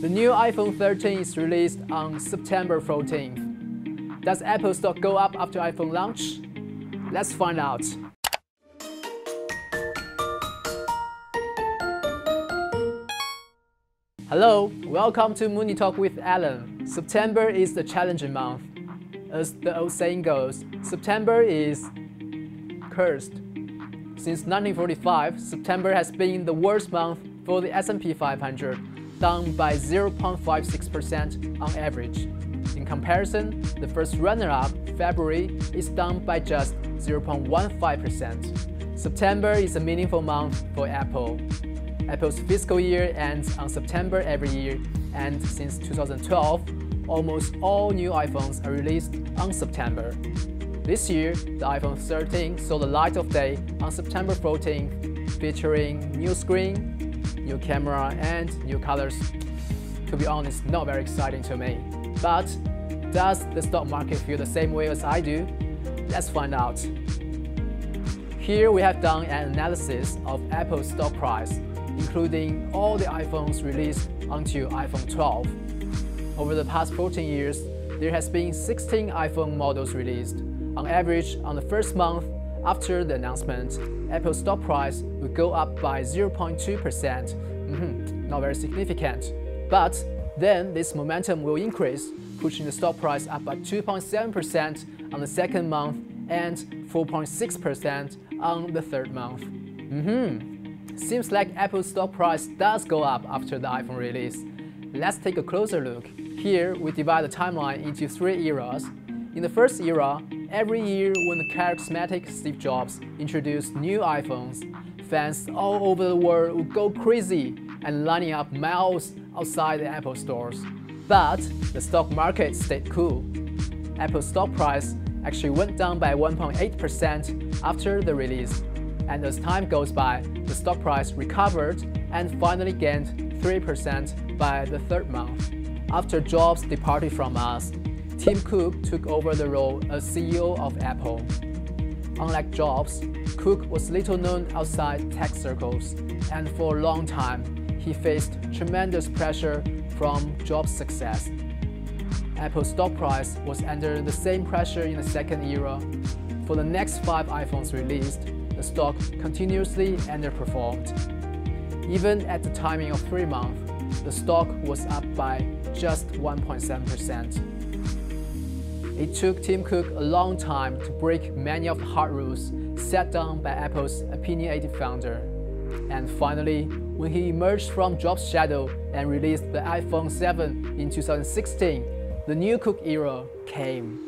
The new iPhone 13 is released on September 14th. Does Apple stock go up after iPhone launch? Let's find out. Hello, welcome to Moo-ney Talk with Alan. September is the challenging month. As the old saying goes, September is cursed. Since 1945, September has been the worst month for the S&P 500. Down by 0.56% on average. In comparison, the first runner-up, February, is down by just 0.15%. September is a meaningful month for Apple. Apple's fiscal year ends on September every year, and since 2012, almost all new iPhones are released on September. This year, the iPhone 13 saw the light of day on September 14th, featuring new screen, new camera and new colors. To be honest, not very exciting to me. But does the stock market feel the same way as I do? Let's find out. Here we have done an analysis of Apple's stock price, including all the iPhones released until iPhone 12. Over the past 14 years, there has been 16 iPhone models released. On average, on the first month, after the announcement, Apple's stock price would go up by 0.2%, not very significant. But then this momentum will increase, pushing the stock price up by 2.7% on the second month and 4.6% on the third month. Seems like Apple's stock price does go up after the iPhone release. Let's take a closer look. Here we divide the timeline into three eras. In the first era, every year when the charismatic Steve Jobs introduced new iPhones, fans all over the world would go crazy and lining up miles outside the Apple stores. But the stock market stayed cool. Apple's stock price actually went down by 1.8% after the release. And as time goes by, the stock price recovered and finally gained 3% by the third month. After Jobs departed from us, Tim Cook took over the role as CEO of Apple. Unlike Jobs, Cook was little known outside tech circles, and for a long time, he faced tremendous pressure from Jobs' success. Apple's stock price was under the same pressure in the second era. For the next five iPhones released, the stock continuously underperformed. Even at the timing of 3 months, the stock was up by just 1.7%. It took Tim Cook a long time to break many of the hard rules set down by Apple's opinionated founder. And finally, when he emerged from Jobs' shadow and released the iPhone 7 in 2016, the new Cook era came.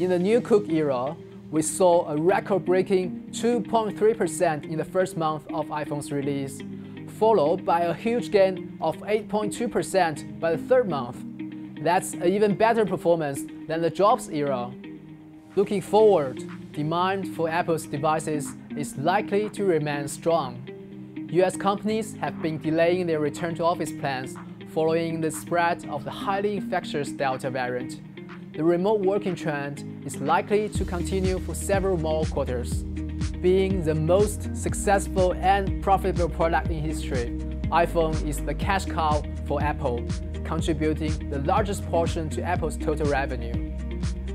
In the new Cook era, we saw a record-breaking 2.3% in the first month of iPhone's release, followed by a huge gain of 8.2% by the third month. That's an even better performance than the Jobs era. Looking forward, demand for Apple's devices is likely to remain strong. US companies have been delaying their return to office plans following the spread of the highly infectious Delta variant. The remote working trend is likely to continue for several more quarters. Being the most successful and profitable product in history, iPhone is the cash cow for Apple, contributing the largest portion to Apple's total revenue.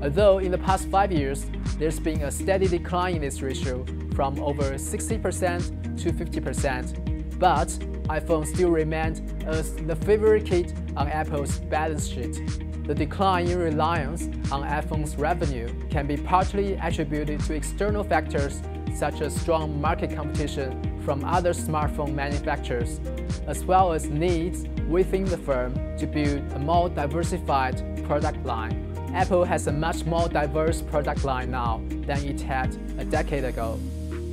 Although in the past 5 years, there's been a steady decline in this ratio from over 60% to 50%, but iPhone still remained as the favorite kid on Apple's balance sheet. The decline in reliance on iPhone's revenue can be partly attributed to external factors such as strong market competition from other smartphone manufacturers, as well as needs within the firm to build a more diversified product line. Apple has a much more diverse product line now than it had a decade ago.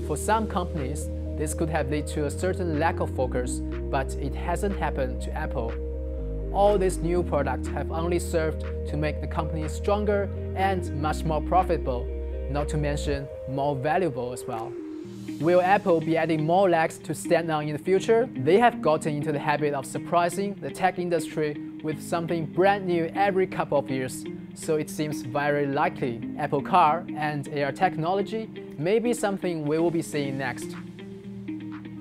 For some companies, this could have led to a certain lack of focus, but it hasn't happened to Apple. All these new products have only served to make the company stronger and much more profitable, not to mention more valuable as well. Will Apple be adding more legs to stand on in the future? They have gotten into the habit of surprising the tech industry with something brand new every couple of years, so it seems very likely Apple Car and AR technology may be something we will be seeing next.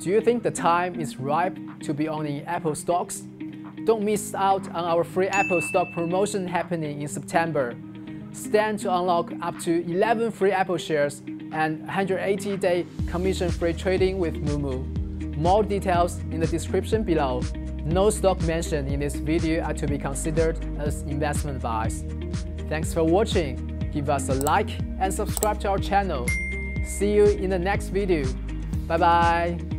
Do you think the time is ripe to be owning Apple stocks? Don't miss out on our free Apple stock promotion happening in September. Stand to unlock up to 11 free Apple shares and 180-day commission-free trading with moomoo. More details in the description below. No stock mentioned in this video are to be considered as investment advice. Thanks for watching. Give us a like and subscribe to our channel. See you in the next video. Bye bye.